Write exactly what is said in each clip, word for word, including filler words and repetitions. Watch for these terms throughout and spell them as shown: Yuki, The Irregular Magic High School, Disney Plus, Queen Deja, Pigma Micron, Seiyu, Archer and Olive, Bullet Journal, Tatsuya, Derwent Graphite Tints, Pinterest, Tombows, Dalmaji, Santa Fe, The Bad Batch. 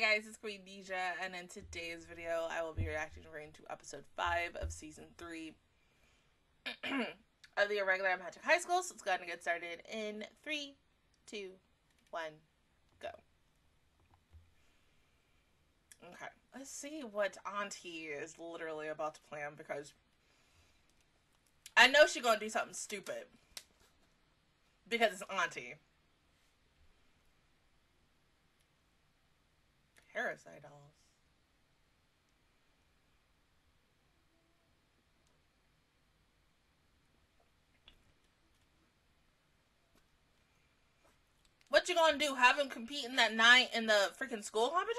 Hey guys, it's Queen Deja, and in today's video, I will be reacting to episode five of season three of The Irregular Magic High School. So let's go ahead and get started in three, two, one, go. Okay, let's see what Auntie is literally about to plan, because I know she's gonna do something stupid because it's Auntie. Parasite dolls. What you gonna do? Have him compete in that night in the freaking school competition?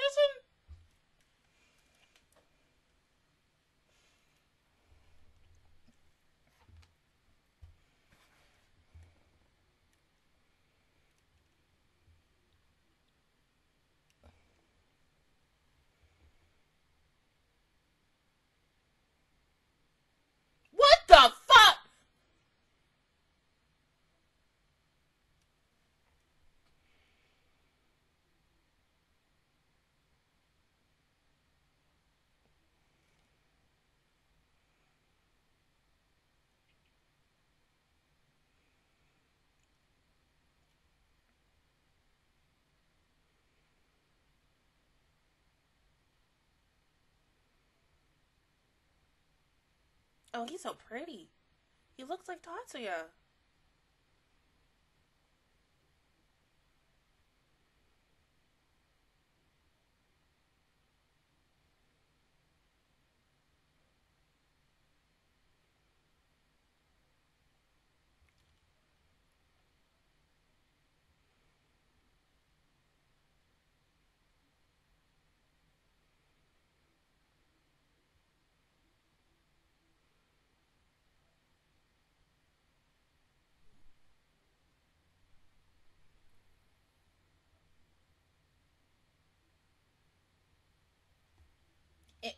Oh, he's so pretty. He looks like Tatsuya.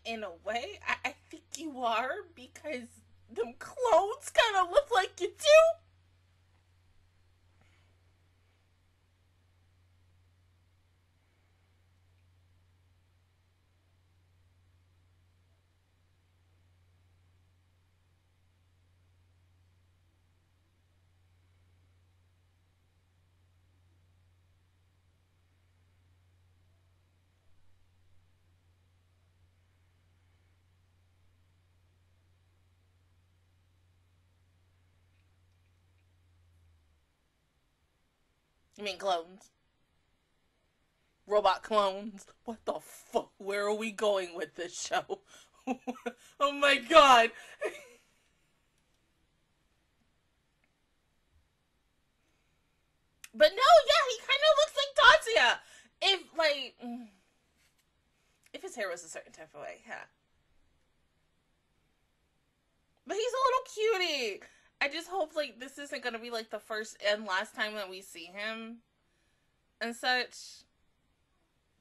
In a way, I, I think you are, because them clothes kind of look like you do. You mean clones? Robot clones? What the fuck? Where are we going with this show? Oh my god! But no, yeah, he kind of looks like Tatsuya! If, like... If his hair was a certain type of way, yeah. But he's a little cutie! I just hope, like, this isn't gonna be, like, the first and last time that we see him and such.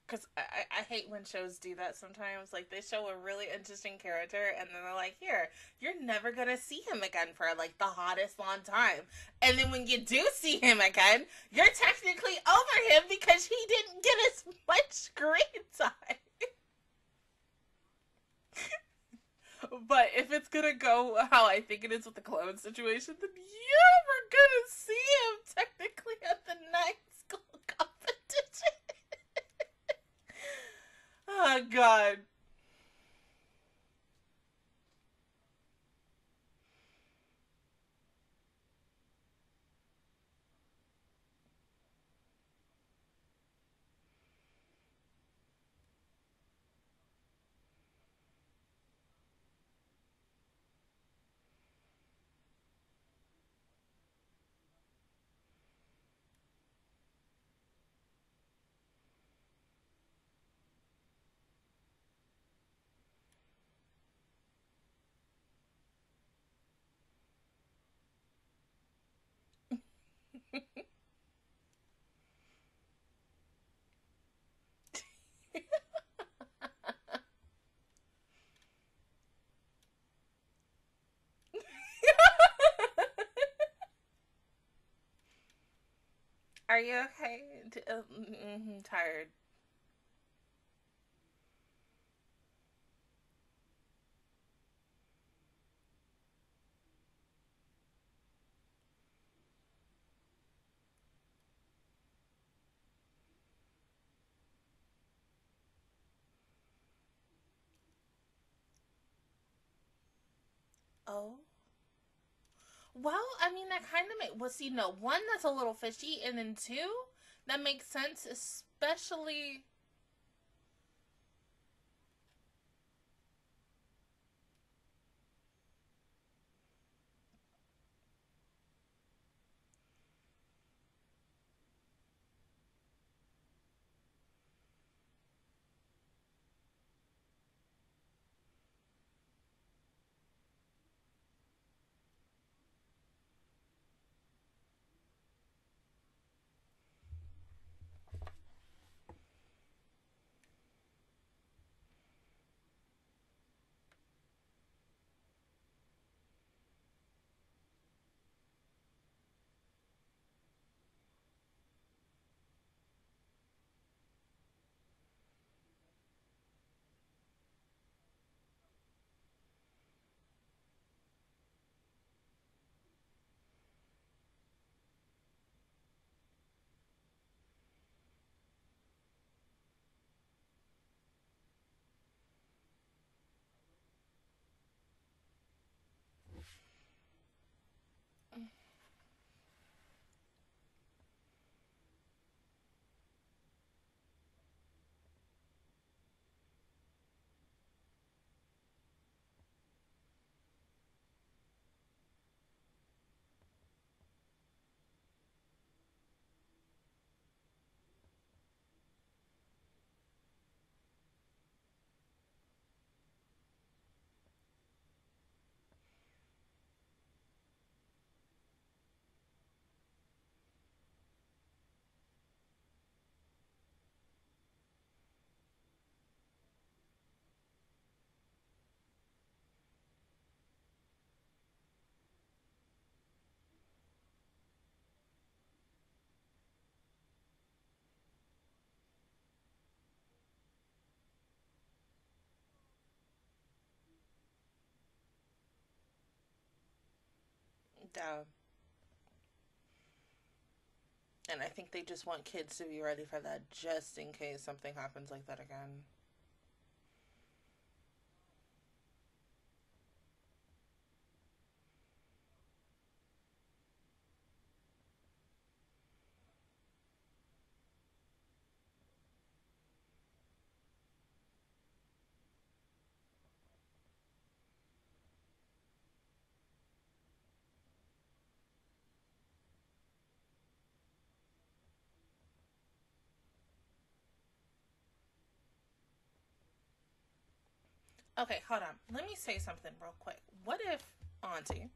Because I, I hate when shows do that sometimes. Like, they show a really interesting character, and then they're like, here, you're never gonna see him again for, like, the hottest long time. And then when you do see him again, you're technically over him because he didn't get as much screen time. But if it's gonna go how I think it is with the clone situation, then yeah, we're gonna see him technically at the night school competition. Oh, God. Are you okay? I'm tired. Oh. Well, I mean, that kind of makes... Well, see, no. One, that's a little fishy. And then two, that makes sense, especially... Down. And I think they just want kids to be ready for that just in case something happens like that again. Okay, hold on. Let me say something real quick. What if Auntie,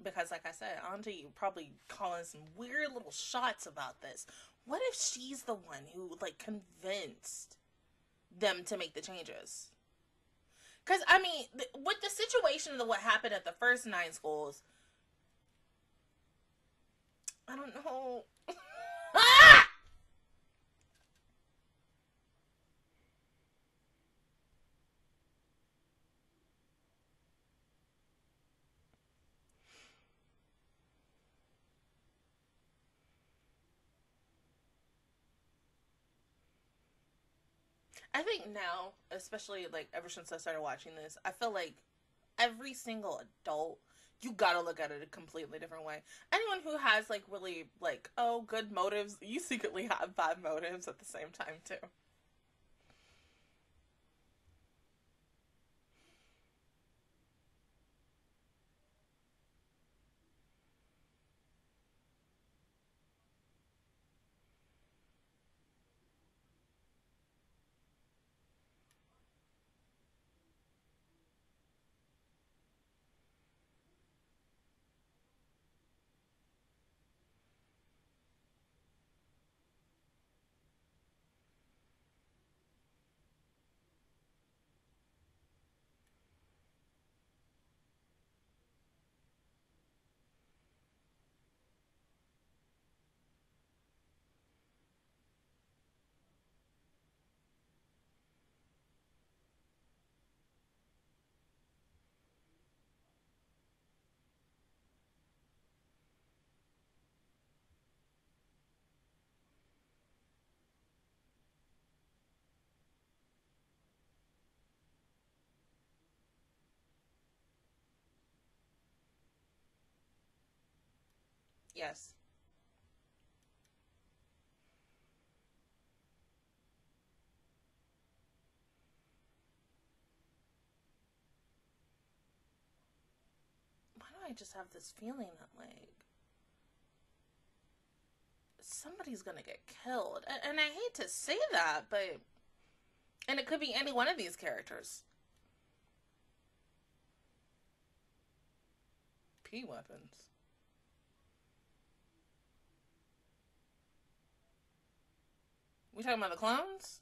because like I said, Auntie probably calling some weird little shots about this. What if she's the one who, like, convinced them to make the changes? Because, I mean, th with the situation of what happened at the first nine schools, I don't know... I think now, especially, like, ever since I started watching this, I feel like every single adult, you gotta look at it a completely different way. Anyone who has, like, really, like, oh, good motives, you secretly have bad motives at the same time, too. Yes. Why do I just have this feeling that, like, somebody's gonna get killed? And, and I hate to say that, but... And it could be any one of these characters. P weapons. We talking about the clones?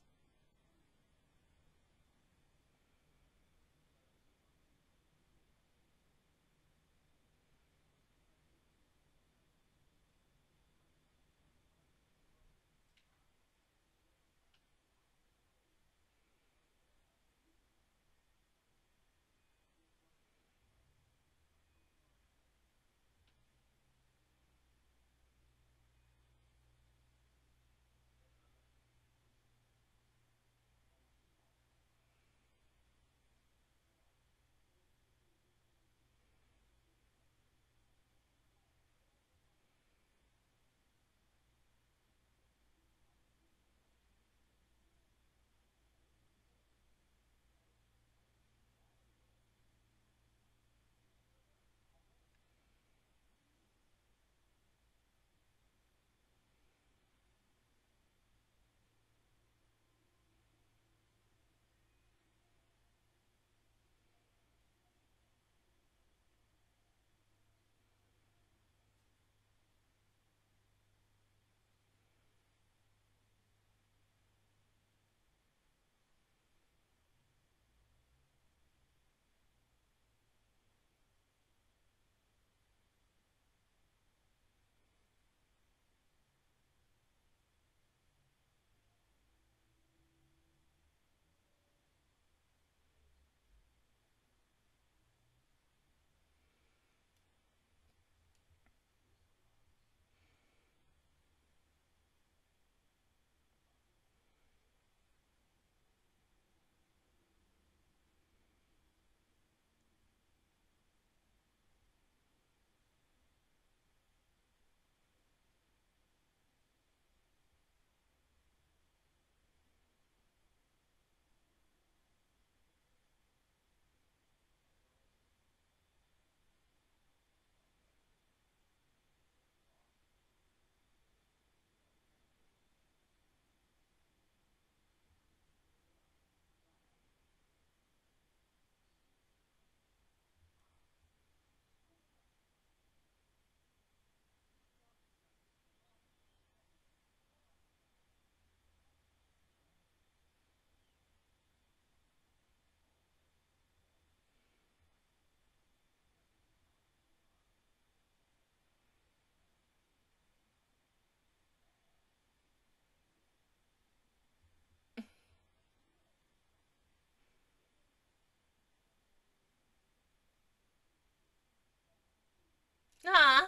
Nah.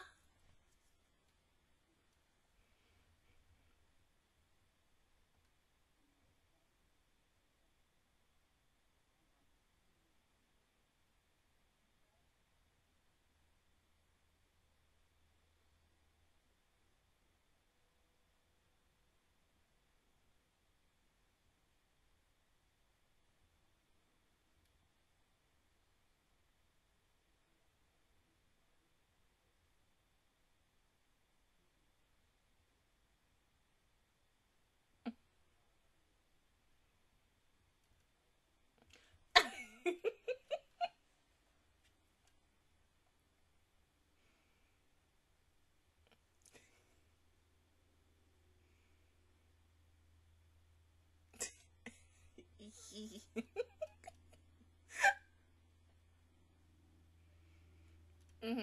Mm-hmm.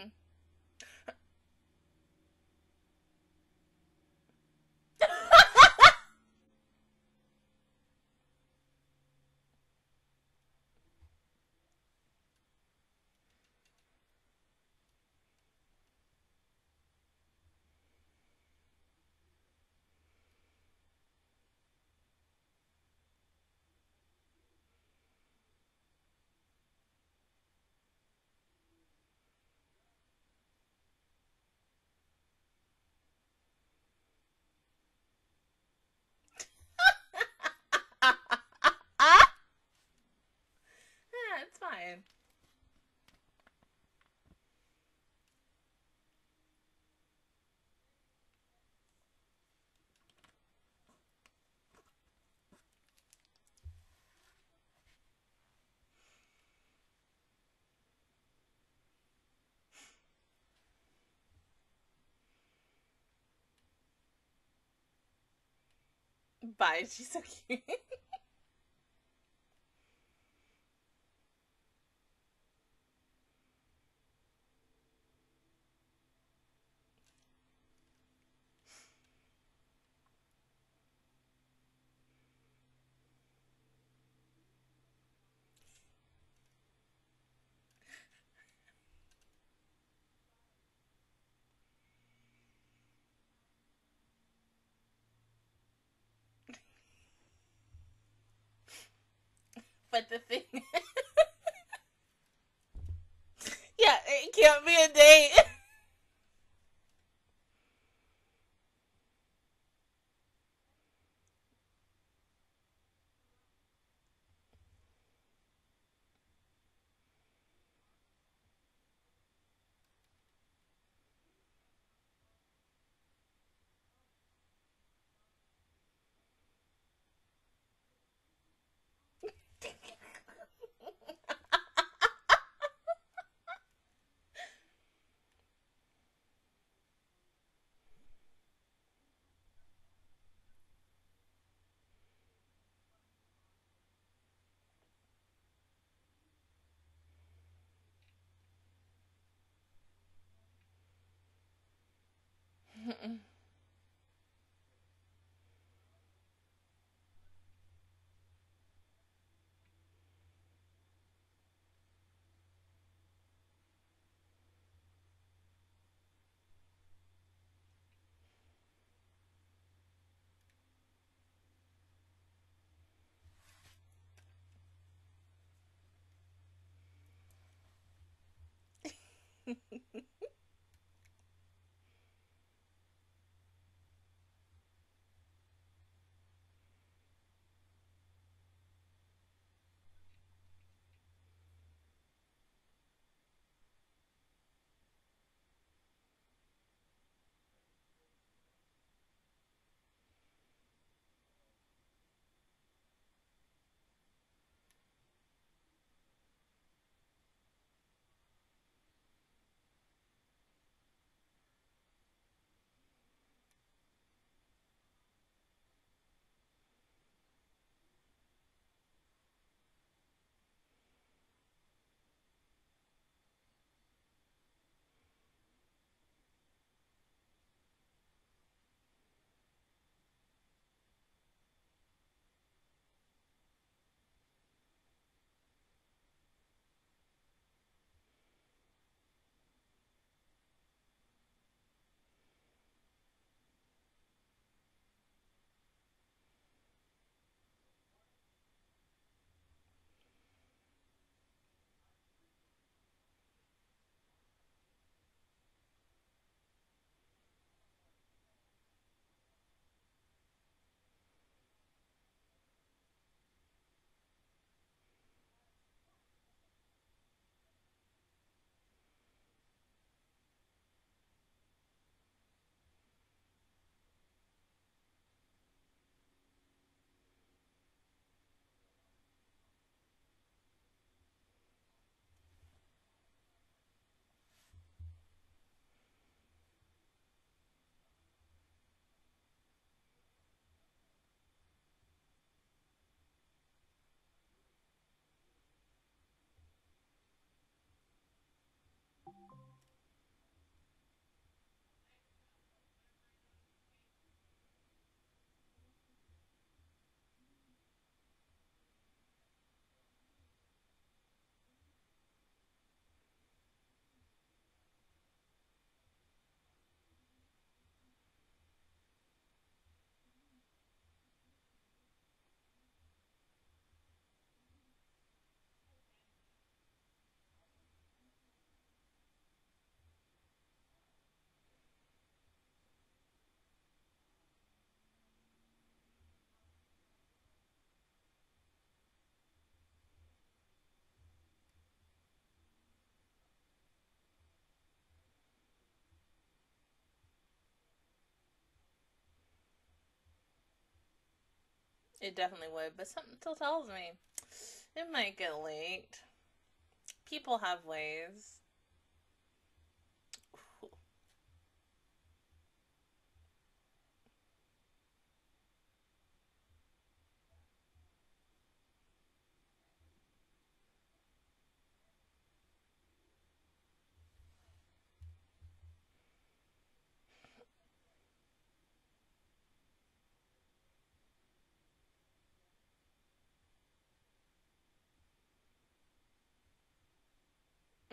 Okay. Bye, she's so cute. But the thing is, yeah, it can't be a date. Mm-mm. It definitely would, but something still tells me it might get late. People have ways.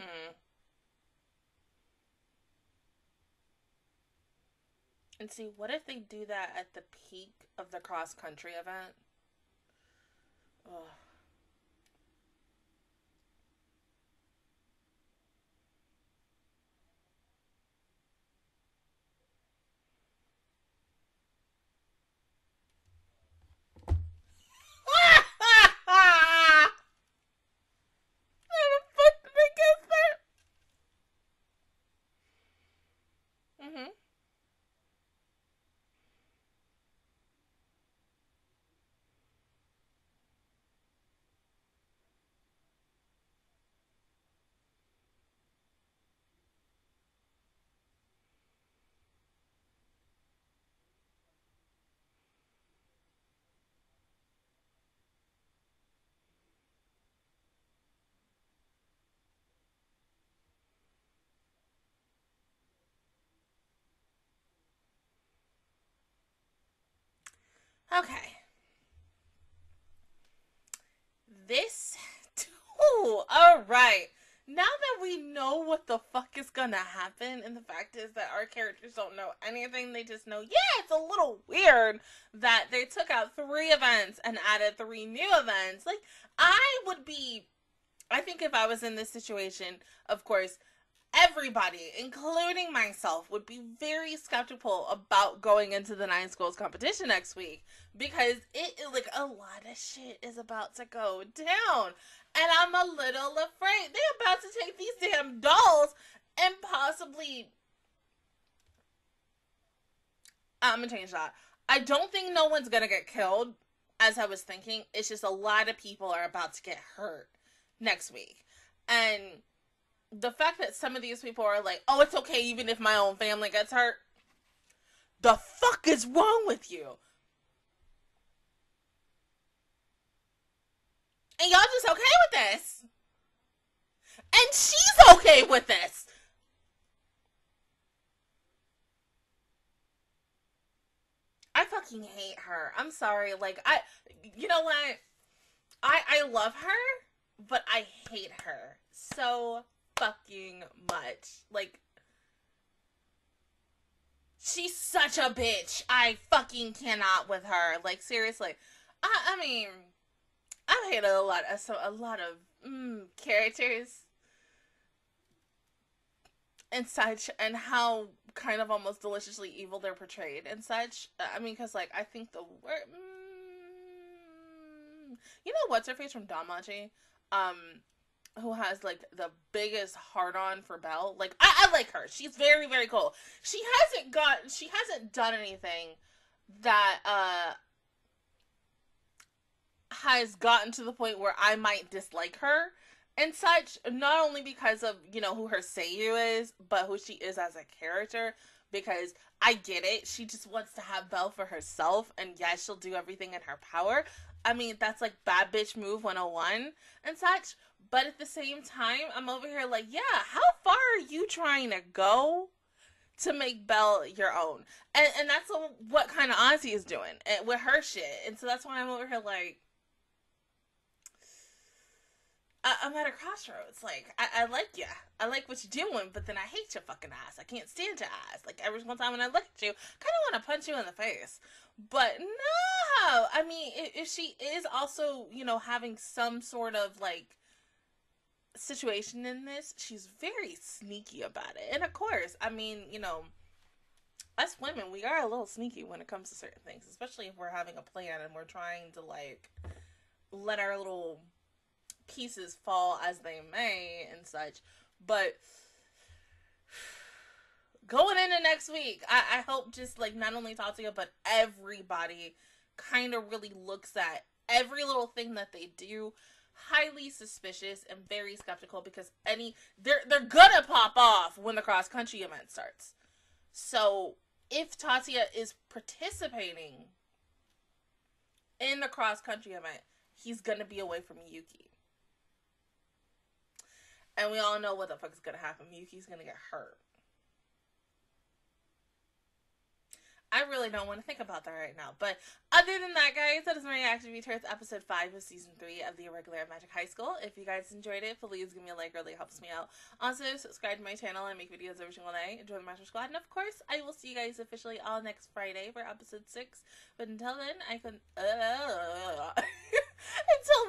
Ooh. And see, what if they do that at the peak of the cross-country event? Ugh. Okay. This too. All right. Now that we know what the fuck is gonna happen, and the fact is that our characters don't know anything, they just know, yeah, it's a little weird that they took out three events and added three new events. Like, I would be, I think if I was in this situation, of course, everybody, including myself, would be very skeptical about going into the Nine Schools competition next week, because it, like, a lot of shit is about to go down, and I'm a little afraid. They're about to take these damn dolls and possibly... I'm gonna change that. I don't think no one's gonna get killed, as I was thinking. It's just a lot of people are about to get hurt next week, and... the fact that some of these people are like, oh, it's okay even if my own family gets hurt. The fuck is wrong with you? And y'all just okay with this? And she's okay with this? I fucking hate her. I'm sorry. Like, I, you know what? I, I love her, but I hate her so fucking much. Like, she's such a bitch. I fucking cannot with her. Like, seriously. I, I mean, I've hated a lot of so a lot of mm, characters and such, and how kind of almost deliciously evil they're portrayed and such. I mean, because, like, I think the word mm, you know what's her face from Dalmaji, um. who has, like, the biggest heart-on for Belle. Like, I, I like her. She's very, very cool. She hasn't got, she hasn't done anything that, uh, has gotten to the point where I might dislike her and such, not only because of, you know, who her Seiyu is, but who she is as a character, because I get it. She just wants to have Belle for herself, and yes, yeah, she'll do everything in her power. I mean, that's, like, bad bitch move one oh one and such. But at the same time, I'm over here like, yeah, how far are you trying to go to make Belle your own? And and that's what kind of Ozzy is doing with her shit. And so that's why I'm over here like, I, I'm at a crossroads. Like, I, I like you. I like what you're doing, but then I hate your fucking ass. I can't stand your ass. Like, every single time when I look at you, I kind of want to punch you in the face. But no! I mean, if she is also, you know, having some sort of, like, situation in this, she's very sneaky about it. And of course, I mean, you know, us women, we are a little sneaky when it comes to certain things, especially if we're having a plan and we're trying to, like, let our little pieces fall as they may and such. But going into next week, I, I hope just, like, not only Tatsuya, but everybody kind of really looks at every little thing that they do, highly suspicious and very skeptical, because any they're they're gonna pop off when the cross country event starts. So if Tatsuya is participating in the cross country event, he's gonna be away from Yuki. And we all know what the fuck is gonna happen. Yuki's gonna get hurt. I really don't want to think about that right now. But other than that, guys, that is my reaction to episode five of season three of The Irregular Magic High School. If you guys enjoyed it, please give me a like. It really helps me out. Also, subscribe to my channel. I make videos every single day. Join the Master Squad. And, of course, I will see you guys officially all next Friday for episode six. But until then, I can... Uh, until